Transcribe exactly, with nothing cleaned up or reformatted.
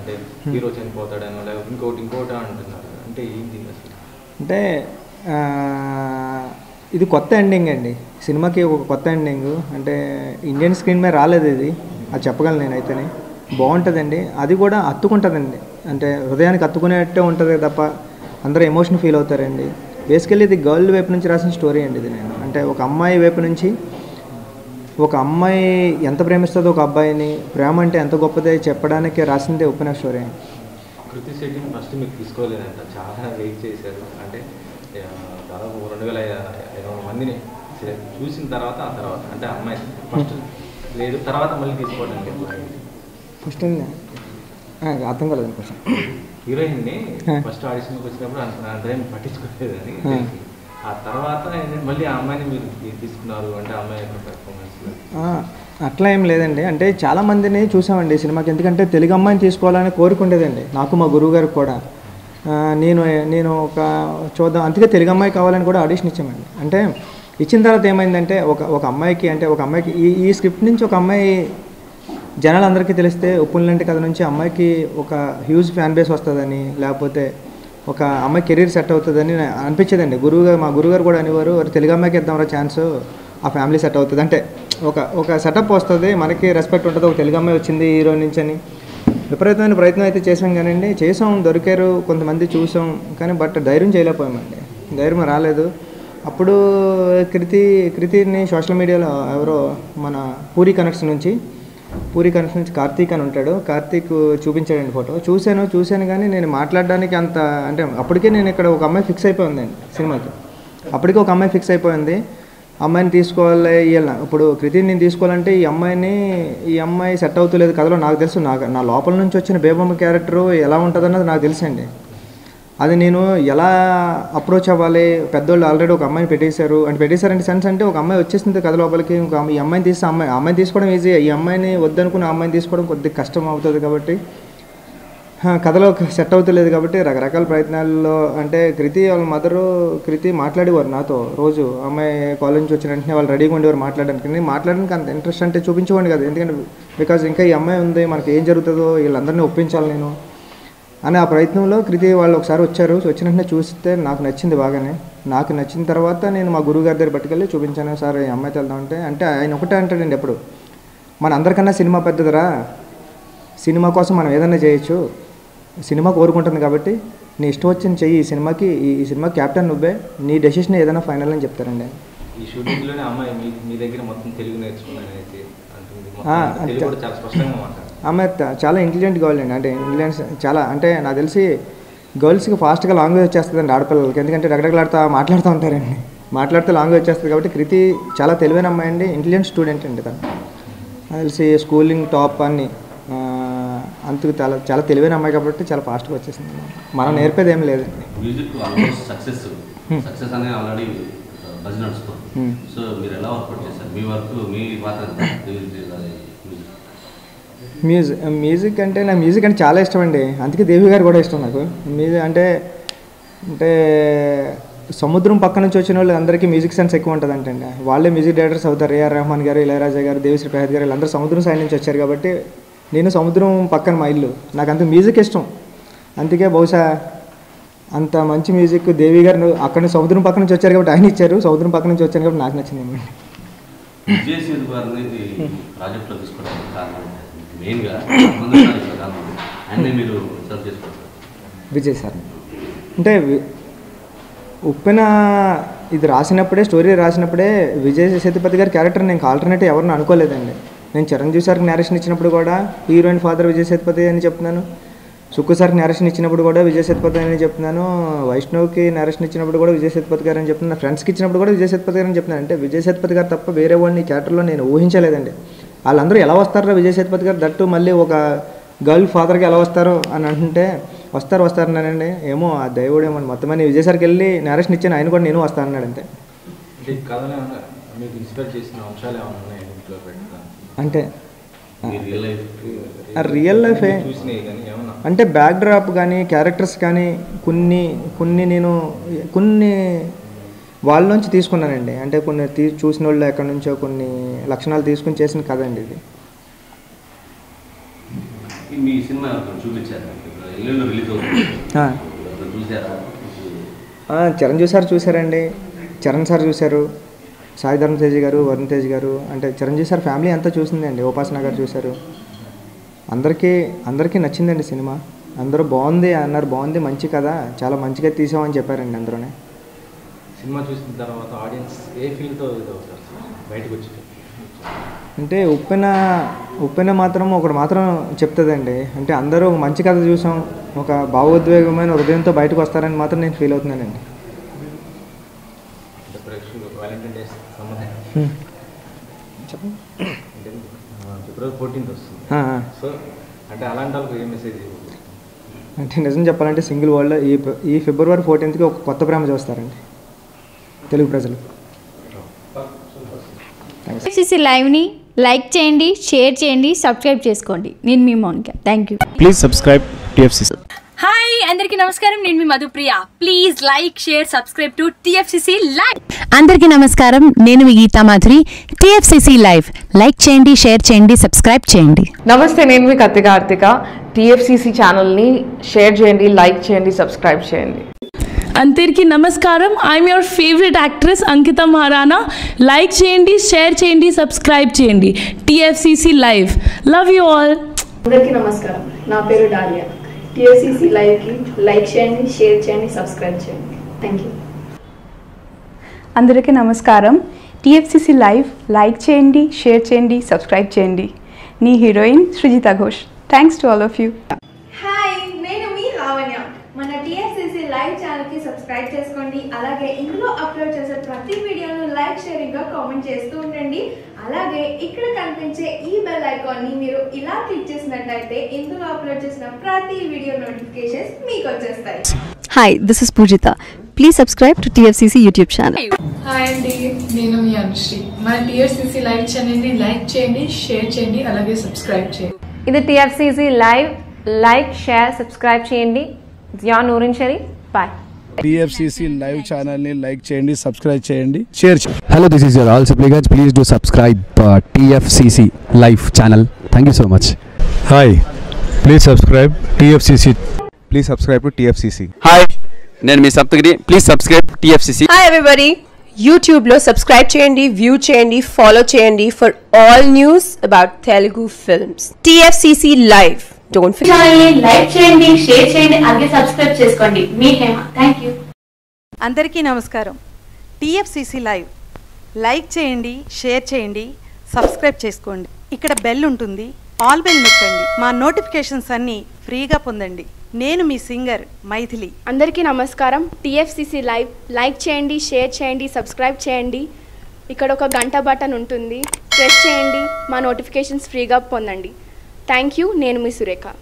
అంటే హీరో చనిపోతాడనో లేకపోతే ఇంకోటి ఇంకోటి అంటున్నారు అంటే ఏంటి అసలు? అంటే ఇది కొత్త ఎండింగ్ అండి సినిమాకి, ఒక కొత్త ఎండింగ్ అంటే ఇండియన్ స్క్రీన్ మీద రాలేదు ఇది, అది చెప్పగలను నేనైతేనే. బాగుంటుందండి, అది కూడా అత్తుకుంటుందండి, అంటే హృదయానికి అత్తుకునేట్టే ఉంటుంది తప్ప అందరూ ఎమోషన్ ఫీల్ అవుతారండి. బేసికల్లీ ఇది గర్ల్ వైపు నుంచి రాసిన స్టోరీ అండి ఇది, నేను అంటే ఒక అమ్మాయి వైపు నుంచి, ఒక అమ్మాయి ఎంత ప్రేమిస్తుందో ఒక అబ్బాయిని, ప్రేమ అంటే ఎంత గొప్పదే చెప్పడానికి రాసిందే ఉప్పెన స్టోరీ. కృతి సెట్టింగ్ ఫస్ట్ మీకు తీసుకోలేదంట, చాలా వెయిట్ చేశారు, అంటే దాదాపు రెండు వేల ఇరవై మందిని చూసిన తర్వాత ఆ తర్వాత అంటే అమ్మాయి ఫస్ట్ లేదు తర్వాత మళ్ళీ తీసుకోవడానికి ఫస్ట్ అర్థం కాలేదు. కొంచెం హీరోయిన్ని ఫస్ట్ ఆడిషన్కి వచ్చినప్పుడు అంత పట్టించుకోలేదని, ఆ తర్వాత మళ్ళీ ఆ అమ్మాయిని మీరు తీసుకున్నారు అంటే అమ్మాయి పర్ఫార్మెన్స్ అట్లా ఏం లేదండి. అంటే చాలామందిని చూసామండి సినిమాకి, ఎందుకంటే తెలుగు అమ్మాయిని తీసుకోవాలని కోరుకుండేదండి నాకు మా గురువు గారికి కూడా. నేను నేను ఒక చూద్దాం అందుకే తెలుగు అమ్మాయి కావాలని కూడా ఆడిషన్ ఇచ్చామండి. అంటే ఇచ్చిన తర్వాత ఏమైందంటే ఒక ఒక అమ్మాయికి అంటే ఒక అమ్మాయికి ఈ ఈ స్క్రిప్ట్ నుంచి ఒక అమ్మాయి జనాలందరికీ తెలిస్తే ఉప్పులాంటి కథ నుంచి అమ్మాయికి ఒక హ్యూజ్ ఫ్యాన్ బేస్ వస్తుందని, లేకపోతే ఒక అమ్మాయి కెరీర్ సెట్ అవుతుందని అనిపించేదండి. గురువుగారు మా గురువుగారు కూడా అనేవారు, తెలుగు అమ్మాయికి ఇద్దాంరా ఛాన్స్, ఆ ఫ్యామిలీ సెట్ అవుతుంది అంటే ఒక ఒక సెటప్ వస్తుంది, మనకి రెస్పెక్ట్ ఉంటుంది, ఒక తెలుగు అమ్మాయి వచ్చింది హీరో నుంచి అని. విపరీతమైన ప్రయత్నం అయితే చేసాం కానివ్వండి, చేసాం, దొరికారు కొంతమంది, చూసాం కానీ బట్ ధైర్యం చేయలేకపోయామండి, ధైర్యం రాలేదు. అప్పుడు కృతి కృతిని సోషల్ మీడియాలో ఎవరో మన పూరి కనెక్ట్స్ నుంచి పూరి కనెక్షన్ నుంచి కార్తీక్ అని ఉంటాడు, కార్తీక్ చూపించాడండి ఫోటో. చూశాను చూశాను కానీ నేను మాట్లాడడానికి అంత, అంటే అప్పటికే నేను ఇక్కడ ఒక అమ్మాయి ఫిక్స్ అయిపోయిందండి సినిమాకి, అప్పటికే ఒక అమ్మాయి ఫిక్స్ అయిపోయింది, అమ్మాయిని తీసుకోవాలి. ఇలా ఇప్పుడు కృతిని నేను తీసుకోవాలంటే ఈ అమ్మాయిని ఈ అమ్మాయి సెట్ అవుతలేదు కథలో నాకు తెలుసు, నాకు నా లోపల నుంచి వచ్చిన బేబమ్మ క్యారెక్టర్ ఎలా ఉంటుందన్నది నాకు తెలుసండి. అది నేను ఎలా అప్రోచ్ అవ్వాలి, పెద్దోళ్ళు ఆల్రెడీ ఒక అమ్మాయిని పెట్టేశారు అంటే పెట్టేశారంటే సెన్స్ అంటే ఒక అమ్మాయి వచ్చేసింది కథ లోపలికి, ఇంకా ఈ అమ్మాయిని తీసి అమ్మాయి అమ్మాయిని తీసుకోవడం ఈజీ, ఈ అమ్మాయిని వద్దనుకుని ఆ అమ్మాయిని తీసుకోవడం కొద్దిగా కష్టం అవుతుంది కాబట్టి కథలో సెట్ అవుతలేదు కాబట్టి రకరకాల ప్రయత్నాల్లో అంటే కృతి వాళ్ళ మదరు కృతి మాట్లాడేవారు నాతో రోజు, అమ్మాయి కాలేజ్ నుంచి వచ్చిన వెంటనే వాళ్ళు రెడీగా ఉండేవారు మాట్లాడడానికి. నేను మాట్లాడడానికి అంత ఇంట్రెస్ట్ అంటే చూపించేవాడిని కదా, ఎందుకంటే బికాజ్ ఇంకా ఈ అమ్మాయి ఉంది మనకి ఏం జరుగుతుందో వీళ్ళందరినీ ఒప్పించాలి నేను అని. ఆ ప్రయత్నంలో కృతి వాళ్ళు ఒకసారి వచ్చారు, వచ్చిన వెంటనే చూస్తే నాకు నచ్చింది బాగానే, నాకు నచ్చిన తర్వాత నేను మా గురువుగారి దగ్గర పట్టుకెళ్ళి చూపించాను, సార్ ఈ అమ్మాయి వెళ్దామంటే అంటే ఆయన ఒకటే అంటాడండి ఎప్పుడు, మన అందరికన్నా సినిమా పెద్దదిరా, సినిమా కోసం మనం ఏదైనా చేయొచ్చు, సినిమా కోరుకుంటుంది కాబట్టి నీ ఇష్టం వచ్చింది చెయ్యి, ఈ సినిమాకి ఈ సినిమా క్యాప్టెన్ నువ్వే, నీ డెసిషన్ ఏదైనా ఫైనల్ అని చెప్తారండి. ఈ షూటింగ్లోనే అమ్మాయి మీ దగ్గర మొత్తం తెలుగు నేర్చుకున్నానైతే అమ్మాయి చాలా ఇంటెలిజెంట్ గర్ల్ అండి, అంటే ఇంటెలిజెన్స్ చాలా, అంటే నాకు తెలిసి గర్ల్స్కి ఫాస్ట్గా లాంగ్వేజ్ వచ్చేస్తుందండి ఆడపిల్లలకి, ఎందుకంటే రకరకాలాడుతూ మాట్లాడుతూ ఉంటారండి, మాట్లాడితే లాంగ్వేజ్ వచ్చేస్తుంది కాబట్టి. కృతి చాలా తెలివైన అమ్మాయి అండి, ఇంటెలిజెంట్ స్టూడెంట్ అండి తను, నాకు తెలిసి స్కూలింగ్ టాప్ అని, అందుకు చాలా చాలా తెలివైన అమ్మాయి కాబట్టి చాలా ఫాస్ట్గా వచ్చేసింది, మనం నేర్పేది ఏం లేదండి. సో మీరు ఎలా వర్కౌట్ చేశారు మీ వర్క్ మీ పాత్ర? మ్యూజిక్ మ్యూజిక్ అంటే నాకు మ్యూజిక్ అంటే చాలా ఇష్టం అండి, అందుకే దేవి గారు కూడా ఇష్టం నాకు. మ్యూజిక్ అంటే అంటే సముద్రం పక్క నుంచి వచ్చిన వాళ్ళు అందరికీ మ్యూజిక్ సెన్స్ ఎక్కువ ఉంటుంది అంటండి, వాళ్ళే మ్యూజిక్ డైరెక్టర్స్ అవుతారు. ఏఆర్ రెహమాన్ గారు, ఇళయరాజా గారు, దేవిశ్రీ ప్రసాద్ గారు, వీళ్ళందరూ సముద్రం సైడ్ నుంచి వచ్చారు కాబట్టి నేను సముద్రం పక్కన మా ఇల్లు, నాకు అంత మ్యూజిక్ ఇష్టం, అందుకే బహుశా అంత మంచి మ్యూజిక్ దేవి గారు అక్కడ నుంచి సముద్రం పక్క నుంచి వచ్చారు కాబట్టి ఆయన ఇచ్చారు, సముద్రం పక్క నుంచి వచ్చాను కాబట్టి నాకు నచ్చింది ఏమండి. విజయ్ సేతుపతి ప్రాజెక్ట్లో తీసుకోవడానికి కారణం మెయిన్గా మీరు సర్చ్ చేసుకోవచ్చు విజయ్ సార్ అంటే ఉప్పెన ఇది రాసినప్పుడే స్టోరీ రాసినప్పుడే విజయ్ సేతుపతి గారి క్యారెక్టర్ నేను ఆల్టర్నేటివ్ ఎవరిని అనుకోలేదండి. నేను చిరంజీవి సార్కి నేరేషన్ ఇచ్చినప్పుడు కూడా హీరోయిన్ ఫాదర్ విజయ్ సేతుపతి అని చెప్తున్నాను, సుక్కు సార్కి నేరేషన్ ఇచ్చినప్పుడు కూడా విజయ్ సేతుపతి అని చెప్తున్నాను, వైష్ణవ్కి నేరేషన్ ఇచ్చినప్పుడు కూడా విజయ్ సేతుపతి గారు అని చెప్తున్నాను, ఫ్రెండ్స్కి ఇచ్చినప్పుడు కూడా విజయ్ సేతుపతి గారు అని చెప్తున్నాను. అంటే విజయ్ సేతుపతి గారు తప్ప వేరే వాడిని క్యారెక్టర్లో నేను ఊహించలేదండి. వాళ్ళందరూ ఎలా వస్తారో విజయ్ సేతుపతి గారు దట్టు మళ్ళీ ఒక గర్ల్ ఫాదర్కి ఎలా వస్తారో అని అంటుంటే వస్తారు వస్తారు అన్నానండి, ఏమో ఆ దేవుడు ఏమో మొత్తం అని విజయ్ సార్కి వెళ్ళి నేరేషన్ ఇచ్చాను, ఆయన కూడా నేను వస్తాను అన్నాడు అంతే. అంటే రియల్ లైఫ్ అంటే బ్యాక్డ్రాప్ కానీ క్యారెక్టర్స్ కానీ కొన్ని కొన్ని నేను కొన్ని వాళ్ళ నుంచి తీసుకున్నానండి, అంటే కొన్ని తీ చూసిన వాళ్ళు ఎక్కడి నుంచో కొన్ని లక్షణాలు తీసుకుని చేసిన కదండి ఇది. మీ సినిమా చూపించారు ఎల్లుండి రిలీజ్ అవుతుంది ఆ చూశారా ఆ చరణ్ సార్ చూశారండి చరణ్ సార్ చూశారు సాయి ధర్మ తేజ్ గారు వరుణ్ తేజ్ గారు అంటే చరణ్జీ సార్ ఫ్యామిలీ అంతా చూసిందండి ఉపాసన గారు చూశారు అందరికీ అందరికీ నచ్చిందండి సినిమా అందరూ బాగుంది అన్నారు బాగుంది మంచి కదా చాలా మంచిగా తీసామని చెప్పారండి అందరూనే సినిమా చూసిన తర్వాత ఆడియన్స్ ఏ ఫీల్ తో అవుతారు బయటికి వచ్చి అంటే ఉప్పెన ఉప్పెన మాత్రం ఒకటి మాత్రం చెప్తుందండి అంటే అందరూ మంచి కథ చూసాం ఒక భావోద్వేగమైన హృదయంతో బయటకు వస్తారని మాత్రం నేను ఫీల్ అవుతున్నానండి అంటే నిజం చెప్పాలంటే సింగిల్ వరల్డ్ ఈ ఈ ఫిబ్రవరి ఫోర్టీన్త్కి ఒక కొత్త ప్రేమ చూస్తారండి తెలుగు ప్రజలు టీఎఫ్సీసీ లైవ్ని లైక్ చేయండి షేర్ చేయండి సబ్స్క్రైబ్ చేసుకోండి నేను మీ Mounika thank you please subscribe TFCC hi అందరికీ నమస్కారం నేను మీ Madhupriya please like share subscribe to TFCC live అందరికీ నమస్కారం నేను మీ Geetha Madhuri TFCC live like చేయండి షేర్ చేయండి సబ్స్క్రైబ్ చేయండి నమస్తే నేను మీ కత్తిక కార్తిక టీఎఫ్సీసీ ఛానల్ ని షేర్ చేయండి లైక్ చేయండి సబ్స్క్రైబ్ చేయండి अंतरिकी नमस्कारम I am your favourite actress Ankita Maharana like चेंडी शेयर चेंडी सब्सक्राइब चेंडी TFCC live love you all अंतरिकी नमस्कारम ना पेरु डालिया टीएफसीसी लाइव की लाइक चेंडी शेयर चेंडी सब्सक्राइब चेंडी थैंक यू अंतरिकी नमस्कारम टीएफसीसी लाइव लाइक चेंडी शेयर चेंडी सब्सक्राइब चेंडी नी heroine Srujitha Ghosh thanks to all of you hi नेनु मी हावन्या मन टीएफसीसी लाइव चैनल की सब्सक्राइब చేసుకోండి అలాగే ఇందులో అప్లోడ్ చేసే ప్రతి వీడియోను లైక్ షేరింగ్ గా కామెంట్ చేస్తూ ఉండండి అలాగే ఇక్కడ కనిపించే ఈ బెల్ ఐకాన్ ని మీరు ఇలా క్లిక్ చేసినట్లయితే ఇందులో అప్లోడ్ చేసిన ప్రతి వీడియో నోటిఫికేషన్స్ మీకు వచ్చేస్తాయి hi this is Poojitha please subscribe to TFCC YouTube channel hi అండి నేను మీ అనుశ్రీ మన టిఎఫ్సిసి లైవ్ ఛానల్ ని లైక్ చేయండి షేర్ చేయండి అలాగే సబ్స్క్రైబ్ చేయండి ఇది TFCC live like share subscribe చేయండి Zia Noorin Sharif bye TFCC live channel ని లైక్ చేయండి సబ్స్క్రైబ్ చేయండి షేర్ చేయండి hello this is your all subscribers please do subscribe TFCC live channel thank you so much hi please subscribe TFCC please subscribe to TFCC hi నేను మీ Saptagiri please subscribe TFCC hi everybody YouTube లో subscribe చేయండి view చేయండి follow చేయండి for all news about Telugu films TFCC live Don't forget to like చేయండి share చేయండి అలాగే subscribe చేసుకోండి మీ హేమ థాంక్యూ అందరికీ నమస్కారం టిఎఫ్సిసి లైవ్ లైక్ చేయండి షేర్ చేయండి సబ్స్క్రైబ్ చేసుకోండి ఇక్కడ బెల్ ఉంటుంది ఆల్ బెల్ నొక్కండి మా నోటిఫికేషన్స్ అన్ని ఫ్రీగా పొందండి నేను మీ సింగర్ మైథిలి అందరికీ నమస్కారం టిఎఫ్సిసి లైవ్ లైక్ చేయండి షేర్ చేయండి సబ్స్క్రైబ్ చేయండి ఇక్కడ ఒక గంట బటన్ ఉంటుంది ప్రెస్ చేయండి మా నోటిఫికేషన్స్ ఫ్రీగా పొందండి థ్యాంక్ యూ నేను మీ సురేఖ